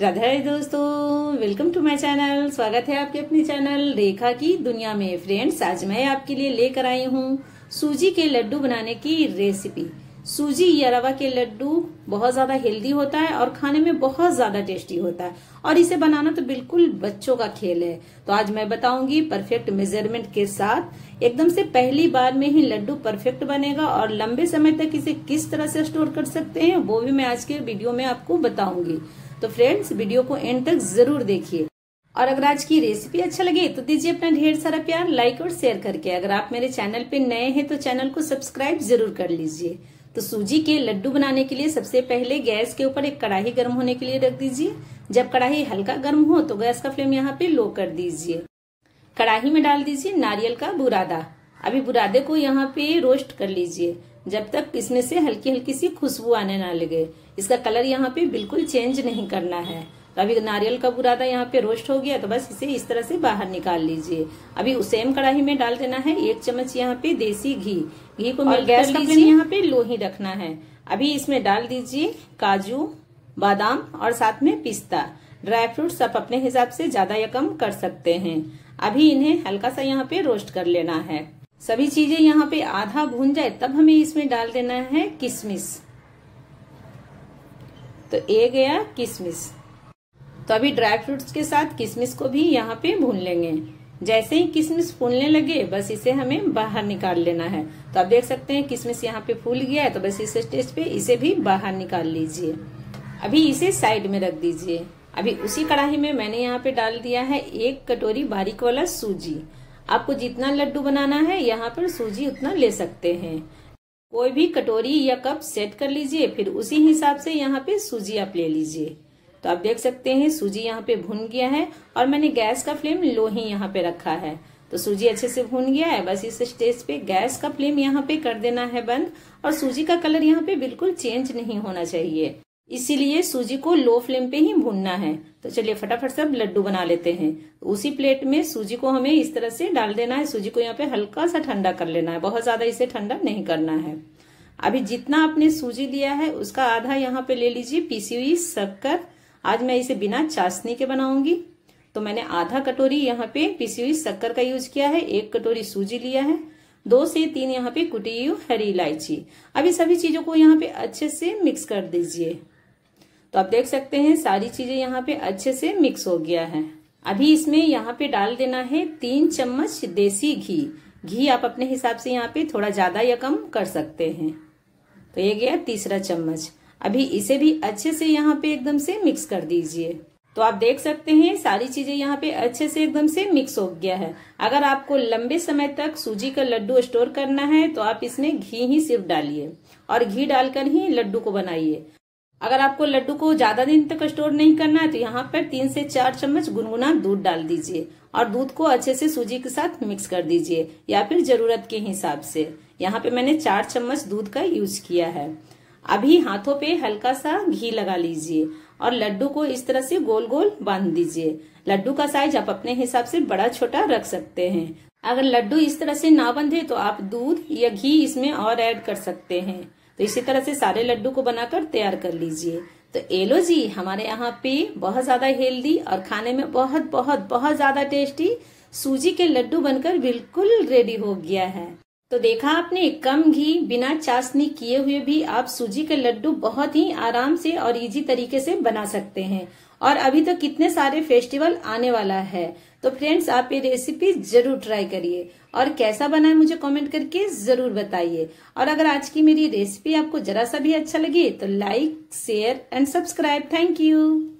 राधा राधे दोस्तों, welcome to my channel. स्वागत है आपके अपने चैनल रेखा की दुनिया में। फ्रेंड्स, आज मैं आपके लिए लेकर आई हूँ सूजी के लड्डू बनाने की रेसिपी। सूजी या रवा के लड्डू बहुत ज़्यादा हेल्दी होता है और खाने में बहुत ज़्यादा टेस्टी होता है, और इसे बनाना तो बिल्कुल बच्चों का खेल है। तो आज मैं बताऊंगी परफेक्ट मेजरमेंट के साथ, एकदम से पहली बार में ही लड्डू परफेक्ट बनेगा, और लंबे समय तक इसे किस तरह से स्टोर कर सकते हैं वो भी मैं आज के वीडियो में आपको बताऊंगी। तो फ्रेंड्स, वीडियो को एंड तक जरूर देखिए, और अगर आज की रेसिपी अच्छा लगे तो दीजिए अपना ढेर सारा प्यार लाइक और शेयर करके। अगर आप मेरे चैनल पे नए हैं तो चैनल को सब्सक्राइब जरूर कर लीजिए। तो सूजी के लड्डू बनाने के लिए सबसे पहले गैस के ऊपर एक कड़ाही गर्म होने के लिए रख दीजिए। जब कड़ाही हल्का गर्म हो तो गैस का फ्लेम यहाँ पे लो कर दीजिए। कड़ाही में डाल दीजिए नारियल का बुरादा। अभी बुरादे को यहाँ पे रोस्ट कर लीजिए जब तक इसमें से हल्की हल्की सी खुशबू आने ना लगे। इसका कलर यहाँ पे बिल्कुल चेंज नहीं करना है। तो अभी नारियल का बुरादा यहाँ पे रोस्ट हो गया तो बस इसे इस तरह से बाहर निकाल लीजिए। अभी उस सेम कढ़ाई में डाल देना है 1 चम्मच यहाँ पे देसी घी को मिला गैस का फ्लेम यहाँ पे लो ही रखना है। अभी इसमें डाल दीजिए काजू, बादाम और साथ में पिस्ता। ड्राई फ्रूट्स आप अपने हिसाब से ज्यादा या कम कर सकते हैं। अभी इन्हें हल्का सा यहाँ पे रोस्ट कर लेना है। सभी चीजें यहाँ पे आधा भून जाए तब हमें इसमें डाल देना है किशमिश। तो ये गया किशमिश। तो अभी ड्राई फ्रूट्स के साथ किशमिश को भी यहाँ पे भून लेंगे। जैसे ही किशमिश फूलने लगे बस इसे हमें बाहर निकाल लेना है। तो आप देख सकते हैं किशमिश यहाँ पे फूल गया है, तो बस इस स्टेज पे इसे भी बाहर निकाल लीजिए। अभी इसे साइड में रख दीजिए। अभी उसी कड़ाही में मैंने यहाँ पे डाल दिया है 1 कटोरी बारीक वाला सूजी। आपको जितना लड्डू बनाना है यहाँ पर सूजी उतना ले सकते हैं। कोई भी कटोरी या कप सेट कर लीजिए, फिर उसी हिसाब से यहाँ पे सूजी आप ले लीजिए। तो आप देख सकते हैं सूजी यहाँ पे भून गया है और मैंने गैस का फ्लेम लो ही यहाँ पे रखा है। तो सूजी अच्छे से भून गया है, बस इस स्टेज पे गैस का फ्लेम यहाँ पे कर देना है बंद। और सूजी का कलर यहाँ पे बिल्कुल चेंज नहीं होना चाहिए, इसीलिए सूजी को लो फ्लेम पे ही भूनना है। तो चलिए फटाफट सब लड्डू बना लेते हैं। उसी प्लेट में सूजी को हमें इस तरह से डाल देना है। सूजी को यहाँ पे हल्का सा ठंडा कर लेना है, बहुत ज्यादा इसे ठंडा नहीं करना है। अभी जितना आपने सूजी लिया है उसका आधा यहाँ पे ले लीजिए पीसी हुई शक्कर। आज मैं इसे बिना चाशनी के बनाऊंगी, तो मैंने आधा कटोरी यहाँ पे पीसी हुई शक्कर का यूज किया है। 1 कटोरी सूजी लिया है, 2 से 3 यहाँ पे कुटी हुई हरी इलायची। अभी सभी चीजों को यहाँ पे अच्छे से मिक्स कर दीजिए। तो आप देख सकते हैं सारी चीजें यहाँ पे अच्छे से मिक्स हो गया है। अभी इसमें यहाँ पे डाल देना है 3 चम्मच देसी घी। आप अपने हिसाब से यहाँ पे थोड़ा ज्यादा या कम कर सकते हैं। तो ये गया तीसरा चम्मच। अभी इसे भी अच्छे से यहाँ पे एकदम से मिक्स कर दीजिए। तो आप देख सकते हैं सारी चीजें यहाँ पे अच्छे से एकदम से मिक्स हो गया है। अगर आपको लंबे समय तक सूजी का लड्डू स्टोर करना है तो आप इसमें घी ही सिर्फ डालिए और घी डालकर ही लड्डू को बनाइए। अगर आपको लड्डू को ज्यादा दिन तक स्टोर नहीं करना है तो यहाँ पर 3 से 4 चम्मच गुनगुना दूध डाल दीजिए और दूध को अच्छे से सूजी के साथ मिक्स कर दीजिए, या फिर जरूरत के हिसाब से। यहाँ पे मैंने 4 चम्मच दूध का यूज किया है। अभी हाथों पे हल्का सा घी लगा लीजिए और लड्डू को इस तरह से गोल गोल बांध दीजिए। लड्डू का साइज आप अपने हिसाब से बड़ा छोटा रख सकते हैं। अगर लड्डू इस तरह से ना बंधे तो आप दूध या घी इसमें और ऐड कर सकते हैं। तो इसी तरह से सारे लड्डू को बनाकर तैयार कर लीजिए। तो एलो जी, हमारे यहाँ पे बहुत ज्यादा हेल्दी और खाने में बहुत बहुत बहुत ज्यादा टेस्टी सूजी के लड्डू बनकर बिल्कुल रेडी हो गया है। तो देखा आपने, कम घी बिना चाशनी किए हुए भी आप सूजी के लड्डू बहुत ही आराम से और इजी तरीके से बना सकते हैं। और अभी तो कितने सारे फेस्टिवल आने वाला है, तो फ्रेंड्स आप ये रेसिपी जरूर ट्राई करिए और कैसा बना है मुझे कमेंट करके जरूर बताइए। और अगर आज की मेरी रेसिपी आपको जरा सा भी अच्छा लगे तो like, share and subscribe. Thank you.